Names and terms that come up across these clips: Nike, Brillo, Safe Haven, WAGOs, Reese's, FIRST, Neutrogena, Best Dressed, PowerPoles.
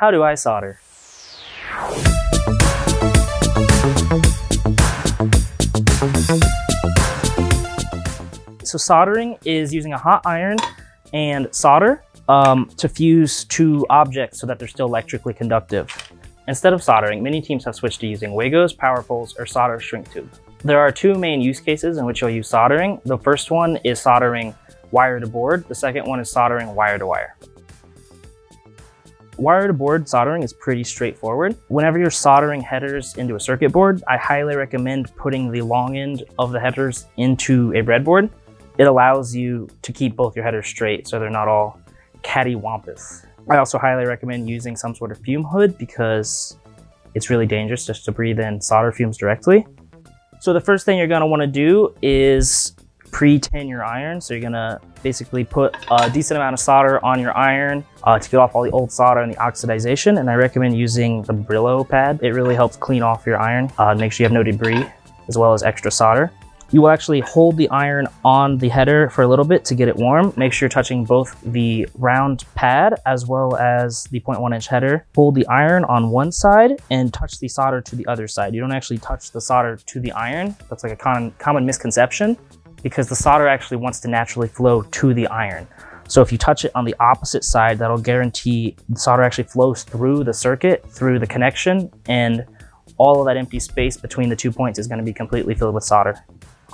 How do I solder? So soldering is using a hot iron and solder to fuse two objects so that they're still electrically conductive. Instead of soldering, many teams have switched to using WAGOs, PowerPoles, or solder shrink tube. There are two main use cases in which you'll use soldering. The first one is soldering wire to board. The second one is soldering wire to wire. Wire to board soldering is pretty straightforward. Whenever you're soldering headers into a circuit board, I highly recommend putting the long end of the headers into a breadboard. It allows you to keep both your headers straight so they're not all cattywampus. I also highly recommend using some sort of fume hood because it's really dangerous just to breathe in solder fumes directly. So the first thing you're gonna wanna do is pre-tin your iron. So you're gonna basically put a decent amount of solder on your iron to get off all the old solder and the oxidization. And I recommend using the Brillo pad. It really helps clean off your iron, make sure you have no debris as well as extra solder. You will actually hold the iron on the header for a little bit to get it warm. Make sure you're touching both the round pad as well as the 0.1" header. Hold the iron on one side and touch the solder to the other side. You don't actually touch the solder to the iron. That's like a common misconception because the solder actually wants to naturally flow to the iron. So if you touch it on the opposite side, that'll guarantee the solder actually flows through the circuit, through the connection, and all of that empty space between the 2 points is gonna be completely filled with solder.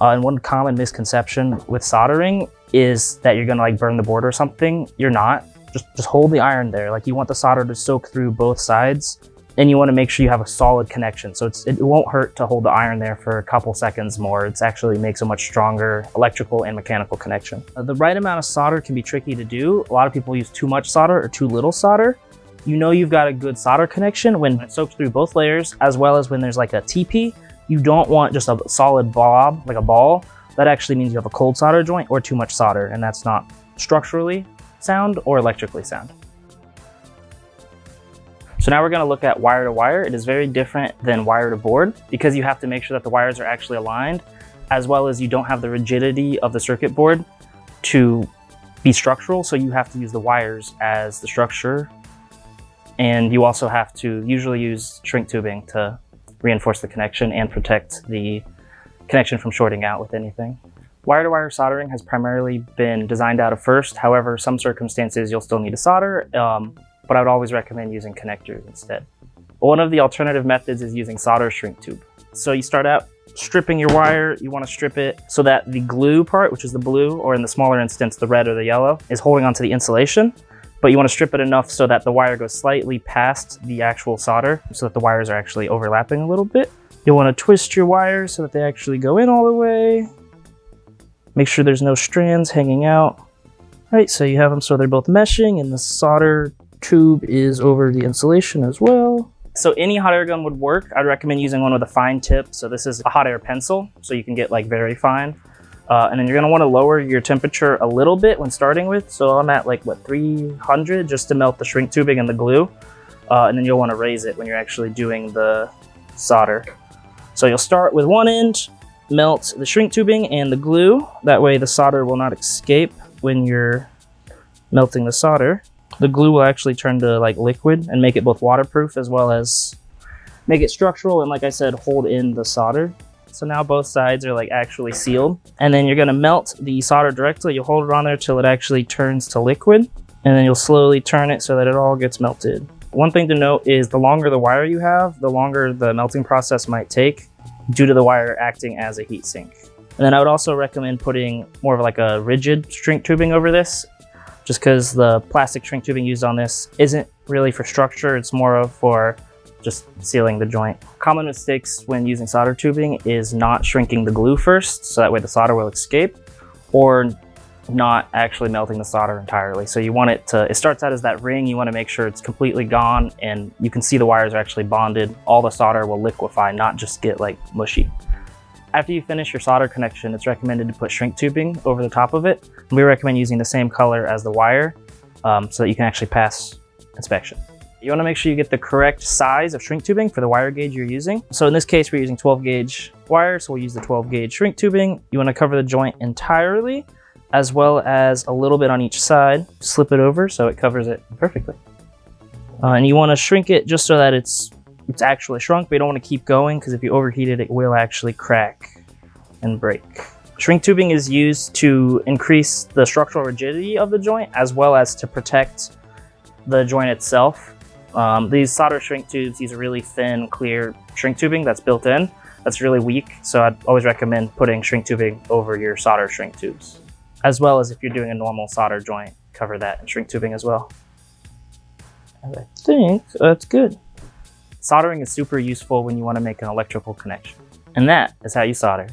And one common misconception with soldering is that you're gonna like burn the board or something. You're not. Just hold the iron there. Like you want the solder to soak through both sides and you wanna make sure you have a solid connection. So it won't hurt to hold the iron there for a couple seconds more. It actually makes a much stronger electrical and mechanical connection. The right amount of solder can be tricky to do. A lot of people use too much solder or too little solder. You know you've got a good solder connection when it soaks through both layers as well as when there's like a teepee. You don't want just a solid blob, like a ball. That actually means you have a cold solder joint or too much solder, and that's not structurally sound or electrically sound. So now we're gonna look at wire to wire. It is very different than wire to board because you have to make sure that the wires are actually aligned, as well as you don't have the rigidity of the circuit board to be structural. So you have to use the wires as the structure. And you also have to usually use shrink tubing to reinforce the connection and protect the connection from shorting out with anything. Wire-to-wire soldering has primarily been designed out of FIRST. However, some circumstances you'll still need to solder, but I would always recommend using connectors instead. One of the alternative methods is using solder shrink tube. So you start out stripping your wire. You want to strip it so that the glue part, which is the blue, or in the smaller instance, the red or the yellow, is holding onto the insulation. But you want to strip it enough so that the wire goes slightly past the actual solder so that the wires are actually overlapping a little bit. You'll want to twist your wires so that they actually go in all the way. Make sure there's no strands hanging out. All right, so you have them so they're both meshing and the solder tube is over the insulation as well. So any hot air gun would work. I'd recommend using one with a fine tip. So this is a hot air pencil, so you can get like very fine. And then you're gonna wanna lower your temperature a little bit when starting with. So I'm at like, what, 300 just to melt the shrink tubing and the glue. And then you'll wanna raise it when you're actually doing the solder. So you'll start with one end, melt the shrink tubing and the glue. That way the solder will not escape when you're melting the solder. The glue will actually turn to like liquid and make it both waterproof as well as make it structural and, like I said, hold in the solder. So now both sides are like actually sealed. And then you're gonna melt the solder directly. You'll hold it on there till it actually turns to liquid. And then you'll slowly turn it so that it all gets melted. One thing to note is the longer the wire you have, the longer the melting process might take due to the wire acting as a heat sink. And then I would also recommend putting more of like a rigid shrink tubing over this, just because the plastic shrink tubing used on this isn't really for structure, it's more of for just sealing the joint. Common mistakes when using solder tubing is not shrinking the glue first, so that way the solder will escape, or not actually melting the solder entirely. So you want it to, it starts out as that ring, you want to make sure it's completely gone and you can see the wires are actually bonded. All the solder will liquefy, not just get like mushy. After you finish your solder connection, it's recommended to put shrink tubing over the top of it. We recommend using the same color as the wire so that you can actually pass inspection. You want to make sure you get the correct size of shrink tubing for the wire gauge you're using. So in this case, we're using 12 gauge wire, so we'll use the 12 gauge shrink tubing. You want to cover the joint entirely, as well as a little bit on each side. Slip it over so it covers it perfectly. and you want to shrink it just so that it's actually shrunk, but you don't want to keep going because if you overheat it, it will actually crack and break. Shrink tubing is used to increase the structural rigidity of the joint as well as to protect the joint itself. These solder shrink tubes use a really thin, clear shrink tubing that's built in. That's really weak, so I'd always recommend putting shrink tubing over your solder shrink tubes. As well as if you're doing a normal solder joint, cover that in shrink tubing as well. And I think that's good. Soldering is super useful when you want to make an electrical connection. And that is how you solder.